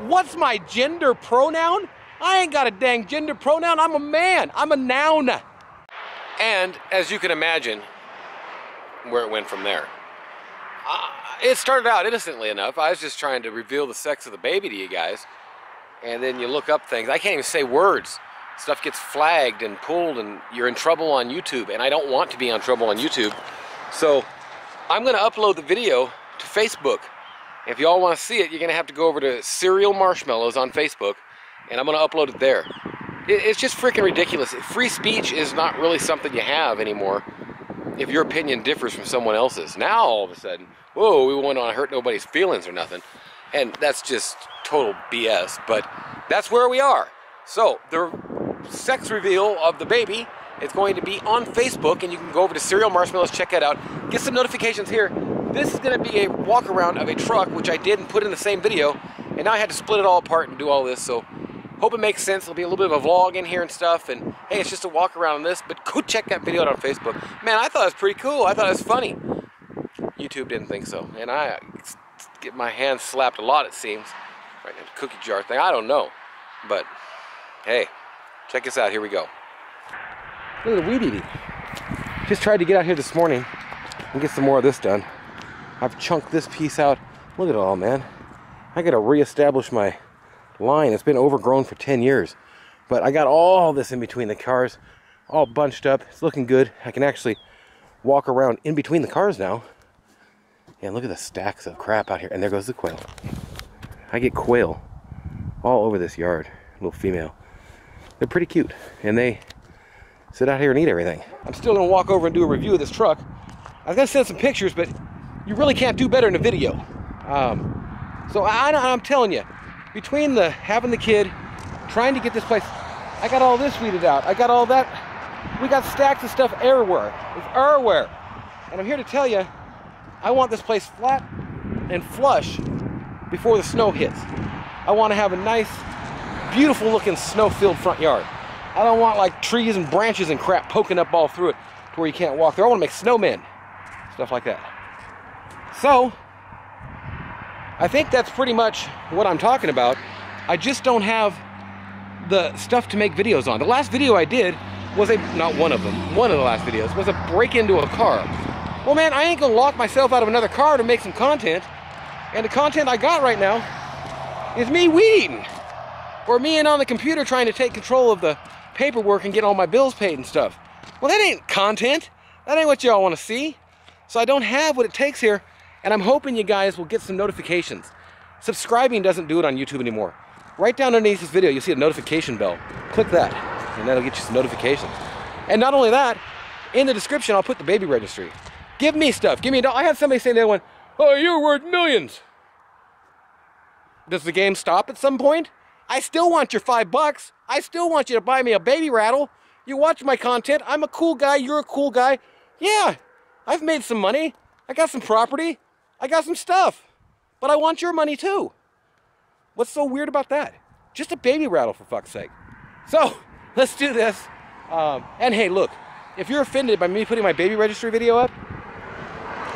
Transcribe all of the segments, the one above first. What's my gender pronoun? I ain't got a dang gender pronoun. I'm a man. I'm a noun. And as you can imagine where it went from there. It started out innocently enough. I was just trying to reveal the sex of the baby to you guys. And then you look up things. I can't even say words. Stuff gets flagged and pulled and you're in trouble on YouTube. And I don't want to be in trouble on YouTube. So I'm going to upload the video to Facebook. If you all want to see it, you're going to have to go over to Cereal Marshmallows on Facebook. And I'm going to upload it there. It's just freaking ridiculous. Free speech is not really something you have anymore. If your opinion differs from someone else's. Now all of a sudden, whoa, we won't want to hurt nobody's feelings or nothing. And that's just total BS, but that's where we are. So the sex reveal of the baby is going to be on Facebook, and you can go over to Cereal Marshmallows, check that out. Get some notifications here. This is going to be a walk around of a truck, which I did and put in the same video, and now I had to split it all apart and do all this, so hope it makes sense. There'll be a little bit of a vlog in here and stuff, and hey, it's just a walk around on this, but go check that video out on Facebook. Man, I thought it was pretty cool. I thought it was funny. YouTube didn't think so, and I get my hands slapped a lot, it seems. Right now, the cookie jar thing, I don't know. But hey, check this out. Here we go. Look at the weed eating. Just tried to get out here this morning and get some more of this done. I've chunked this piece out. Look at it all, man. I gotta reestablish my line. It's been overgrown for 10 years. But I got all this in between the cars, all bunched up. It's looking good. I can actually walk around in between the cars now. And look at the stacks of crap out here. And there goes the quail. I get quail all over this yard, little female. They're pretty cute. And they sit out here and eat everything. I'm still gonna walk over and do a review of this truck. I was gonna send some pictures, but you really can't do better in a video. So I'm telling you, between the having the kid, trying to get this place, I got all this weeded out. I got all that. We got stacks of stuff everywhere. It's Airware. And I'm here to tell you, I want this place flat and flush before the snow hits. I want to have a nice, beautiful looking snow-filled front yard. I don't want like trees and branches and crap poking up all through it to where you can't walk through. I want to make snowmen, stuff like that. So I think that's pretty much what I'm talking about. I just don't have the stuff to make videos on. The last video I did was one of the last videos was a break into a car. Well, man, I ain't gonna lock myself out of another car to make some content. And the content I got right now is me weed eating. Or me in on the computer trying to take control of the paperwork and get all my bills paid and stuff. Well, that ain't content. That ain't what y'all wanna see. So I don't have what it takes here. And I'm hoping you guys will get some notifications. Subscribing doesn't do it on YouTube anymore. Right down underneath this video, you'll see a notification bell. Click that, and that'll get you some notifications. And not only that, in the description, I'll put the baby registry. Give me stuff, give me a dollar. I had somebody saying the other one, oh, you're worth millions. Does the game stop at some point? I still want your $5. I still want you to buy me a baby rattle. You watch my content. I'm a cool guy. You're a cool guy. Yeah, I've made some money. I got some property. I got some stuff. But I want your money too. What's so weird about that? Just a baby rattle, for fuck's sake. So let's do this. And hey, look, if you're offended by me putting my baby registry video up,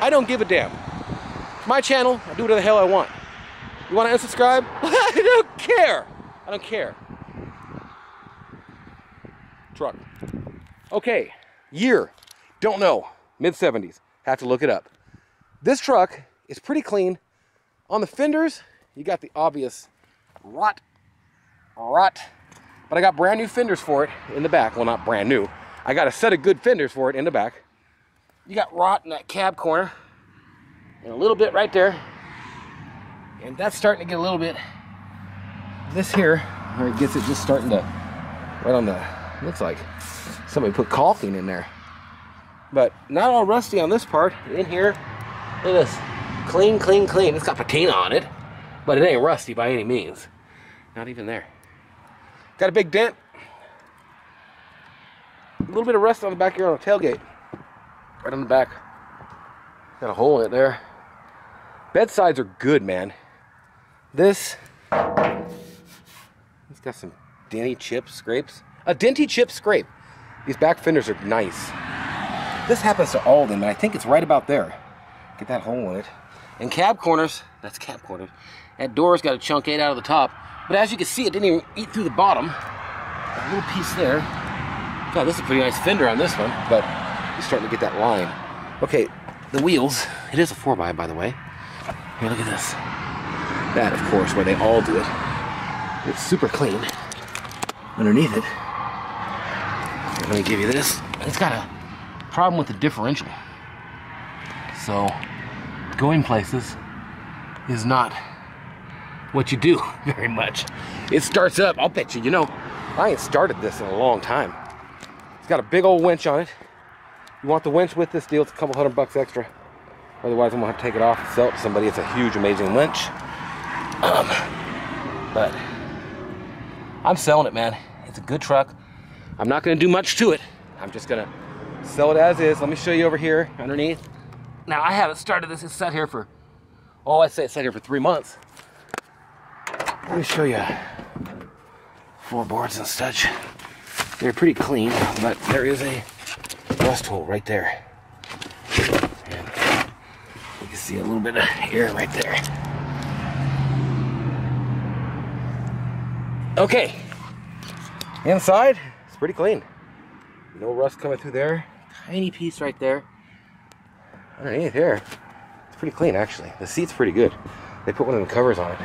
I don't give a damn. My channel, I do whatever the hell I want. You want to unsubscribe? I don't care. I don't care. Truck. Okay. Year. Don't know. Mid-70s. Have to look it up. This truck is pretty clean. On the fenders, you got the obvious rot. But I got brand new fenders for it in the back. Well, not brand new. I got a set of good fenders for it in the back. You got rot in that cab corner. And a little bit right there, and that's starting to get a little bit. This here, where it gets it just starting to, right on the, looks like somebody put caulking in there. But not all rusty on this part. In here, look at this, clean, clean, clean. It's got patina on it, but it ain't rusty by any means. Not even there. Got a big dent. A little bit of rust on the back here on the tailgate, right on the back. Got a hole in it there. Bedsides are good, man. It's got some denty chip scrapes. A denty chip scrape. These back fenders are nice. This happens to all of them, and I think it's right about there. Get that hole in it. And cab corners, that's cab corners. That door's got a chunk ate out of the top. But as you can see, it didn't even eat through the bottom. A little piece there. God, this is a pretty nice fender on this one, but you're starting to get that line. Okay, the wheels. It is a 4x, by the way. Here, look at this. That, of course, where they all do it. It's super clean. Underneath it, let me give you this. It's got a problem with the differential. So, going places is not what you do very much. It starts up, I'll bet you, you know, I ain't started this in a long time. It's got a big old winch on it. You want the winch with this deal, it's a couple $100 extra. Otherwise, I'm gonna have to take it off and sell it to somebody. It's a huge, amazing winch. But I'm selling it, man. It's a good truck. I'm not gonna do much to it. I'm just gonna sell it as is. Let me show you over here underneath. Now, I haven't started this. It's sat here for, oh, I'd say it's sat here for 3 months. Let me show you floorboards and such. They're pretty clean, but there is a rust hole right there. And you can see a little bit of air right there. Okay, inside, it's pretty clean. No rust coming through there. Tiny piece right there. Underneath here, it's pretty clean actually. The seat's pretty good. They put one of the covers on it.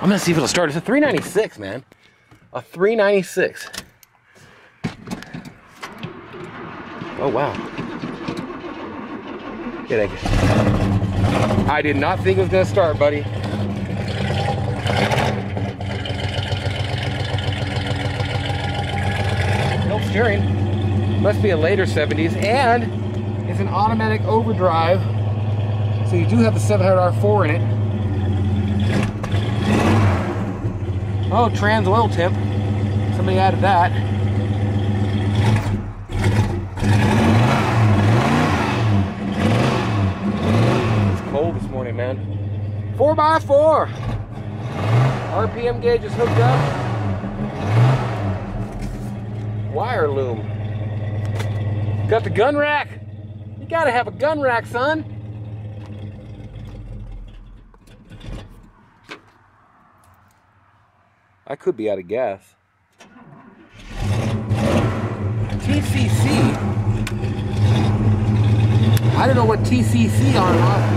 I'm gonna see if it'll start. It's a 396, man. A 396. Oh wow. Yeah, thank you. I did not think it was gonna start, buddy. No steering. Must be a later 70s, and it's an automatic overdrive, so you do have the 700R4 in it. Oh, trans oil tip. Somebody added that. It's cold this morning, man. 4x4. RPM gauge is hooked up. Wire loom. Got the gun rack. You gotta have a gun rack, son. I could be out of gas. TCC. I don't know what TCC on and off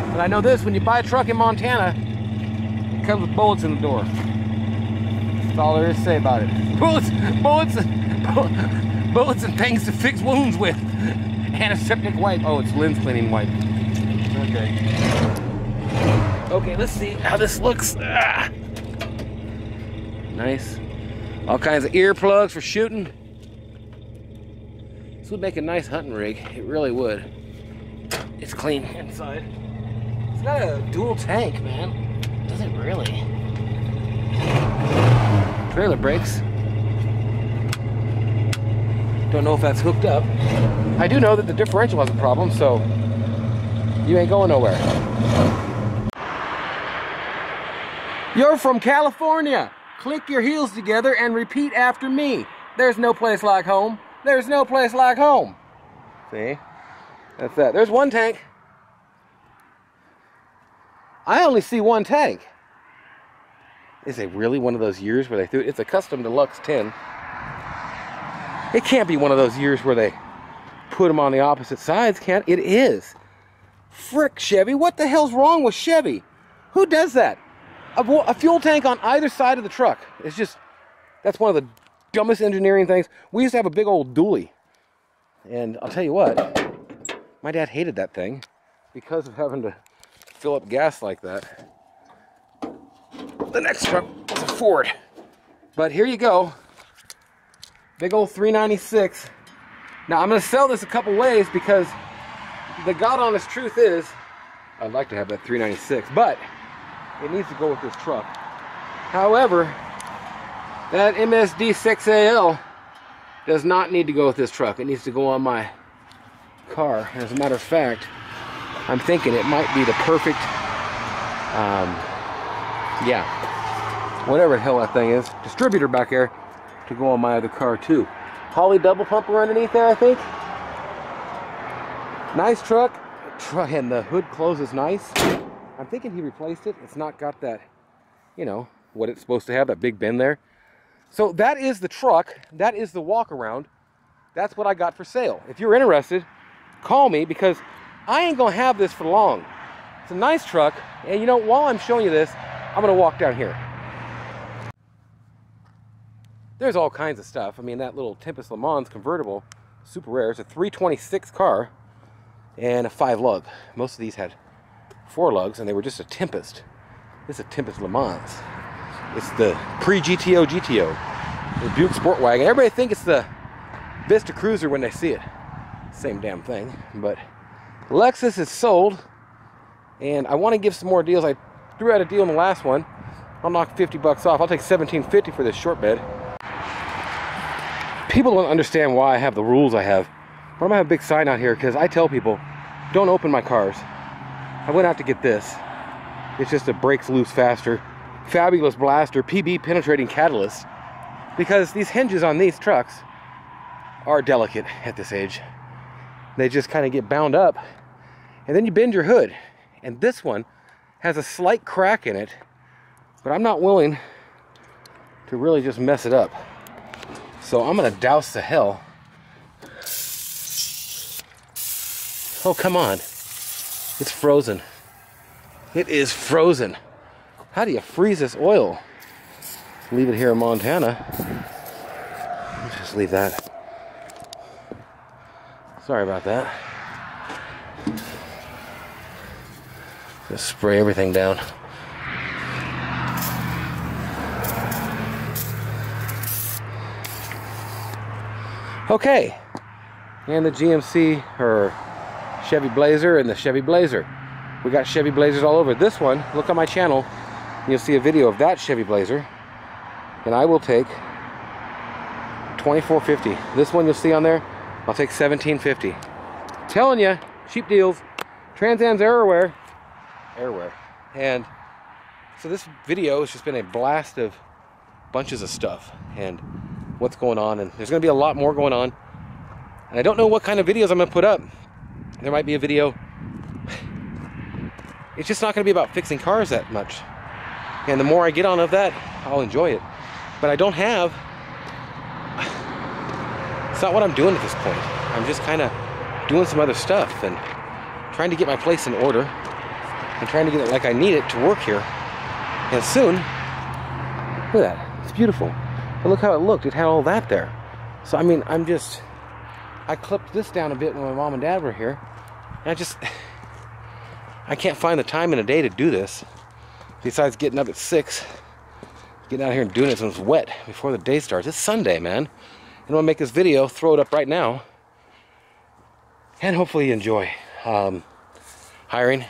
is, but I know this: when you buy a truck in Montana, it comes with bullets in the door. That's all there is to say about it. Bullets. Bullets and things to fix wounds with. Antiseptic wipe. Oh, it's lens cleaning wipe. Okay. Okay, let's see how this looks. Ah. Nice. All kinds of earplugs for shooting. This would make a nice hunting rig. It really would. It's clean inside. It's got a dual tank, man. Does it really? Trailer brakes. Don't know if that's hooked up. I do know that the differential has a problem, so you ain't going nowhere. You're from California. Click your heels together and repeat after me. There's no place like home. There's no place like home. See? That's that. There's one tank. I only see one tank. Is it really one of those years where they threw it? It's a custom deluxe 10. It can't be one of those years where they put them on the opposite sides, can't it? It is. Frick, Chevy. What the hell's wrong with Chevy? Who does that? A fuel tank on either side of the truck. It's just, that's one of the dumbest engineering things. We used to have a big old dually. And I'll tell you what, my dad hated that thing because of having to fill up gas like that. The next truck was a Ford. But here you go. Big old 396. Now I'm gonna sell this a couple ways because the God honest truth is I'd like to have that 396, but it needs to go with this truck. However, that MSD 6AL does not need to go with this truck. It needs to go on my car. As a matter of fact, I'm thinking it might be the perfect, yeah, whatever the hell that thing is, distributor back there, to go on my other car too. Holley double pumper underneath there, I think. Nice truck. And the hood close is nice. I'm thinking he replaced it. It's not got that, you know, what it's supposed to have, that big bend there. So that is the truck. That is the walk around. That's what I got for sale. If you're interested, call me, because I ain't gonna have this for long. It's a nice truck, and you know, while I'm showing you this, I'm gonna walk down here. There's all kinds of stuff. I mean, that little Tempest Le Mans convertible, super rare. It's a 326 car and a 5 lug. Most of these had 4 lugs, and they were just a Tempest. This is a Tempest Le Mans. It's the pre-GTO GTO, the Buick Sport Wagon. Everybody thinks it's the Vista Cruiser when they see it. Same damn thing. But Lexus is sold, and I want to give some more deals. I threw out a deal in the last one. I'll knock 50 bucks off. I'll take $17.50 for this short bed. People don't understand why I have the rules I have. Why do I have a big sign out here? Because I tell people, don't open my cars. I went out to get this. It's just a brakes loose faster, fabulous blaster, PB penetrating catalyst. Because these hinges on these trucks are delicate at this age. They just kind of get bound up, and then you bend your hood. And this one has a slight crack in it, but I'm not willing to really just mess it up. So I'm gonna douse the hell. Oh, come on. It's frozen. It is frozen. How do you freeze this oil? Leave it here in Montana. Let's just leave that. Sorry about that. Just spray everything down. Okay. And the GMC, or Chevy Blazer, and the Chevy Blazer. We got Chevy Blazers all over. This one, look on my channel, and you'll see a video of that Chevy Blazer. And I will take $24.50. This one you'll see on there, I'll take $17.50. Telling you, cheap deals. Trans Am's Airware. Airware. And so this video has just been a blast of bunches of stuff and what's going on. And there's going to be a lot more going on. And I don't know what kind of videos I'm going to put up. There might be a video. It's just not going to be about fixing cars that much. And the more I get on of that, I'll enjoy it. But I don't have... It's not what I'm doing at this point. I'm just kind of doing some other stuff and trying to get my place in order and trying to get it like I need it to work here. And soon, look at that. It's beautiful. But look how it looked. It had all that there. So, I mean, I'm just... I clipped this down a bit when my mom and dad were here. And I just... I can't find the time in a day to do this. Besides getting up at 6, getting out here and doing it when it's wet before the day starts. It's Sunday, man. I'm gonna make this video, throw it up right now, and hopefully you enjoy hiring,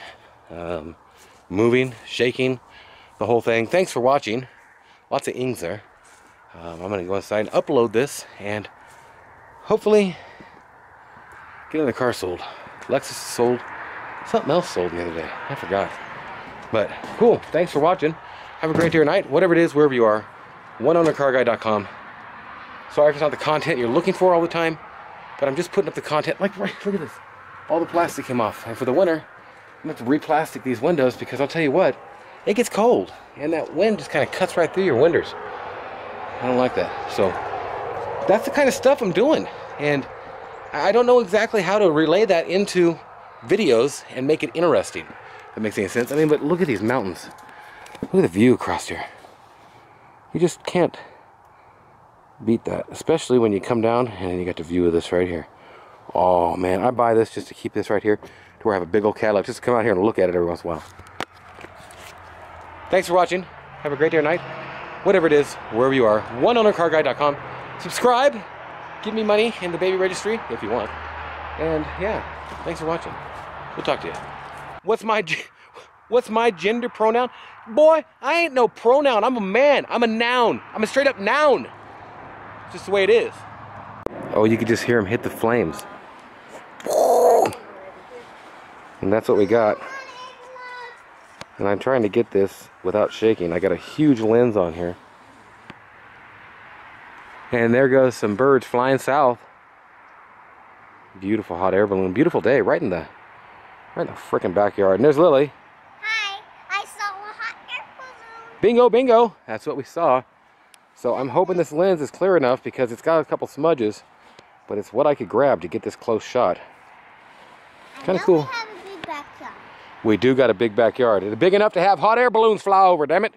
moving, shaking, the whole thing. Thanks for watching. Lots of ings there. I'm gonna go inside and upload this, and hopefully get another car sold. Lexus sold. Something else sold the other day. I forgot. But cool. Thanks for watching. Have a great day or night. Whatever it is, wherever you are. OneOwnerCarGuy.com. Sorry if it's not the content you're looking for all the time, but I'm just putting up the content. Like, right, look at this. All the plastic came off. And for the winter, I'm going to have to re-plastic these windows, because I'll tell you what, it gets cold. And that wind just kind of cuts right through your windows. I don't like that. So that's the kind of stuff I'm doing. And I don't know exactly how to relay that into videos and make it interesting. If that makes any sense. I mean, but look at these mountains. Look at the view across here. You just can't beat that, especially when you come down and you got the view of this right here. Oh man, I buy this just to keep this right here to where I have a big old Cadillac, just to come out here and look at it every once in a while. Thanks for watching. Have a great day or night, whatever it is, wherever you are. OneOwnerCarGuy.com. Subscribe, give me money in the baby registry if you want, and yeah, thanks for watching. We'll talk to you. What's my gender pronoun? Boy, I ain't no pronoun. I'm a man. I'm a noun. I'm a straight up noun. Just the way it is. Oh, you could just hear him hit the flames. And that's what we got. And I'm trying to get this without shaking. I got a huge lens on here. And there goes some birds flying south. Beautiful hot air balloon. Beautiful day, right in the frickin' backyard. And there's Lily. Hi. Bingo, bingo. That's what we saw. So I'm hoping this lens is clear enough because it's got a couple smudges, but it's what I could grab to get this close shot. Kind of cool. We have a big backyard. We do got a big backyard. It's big enough to have hot air balloons fly over, damn it.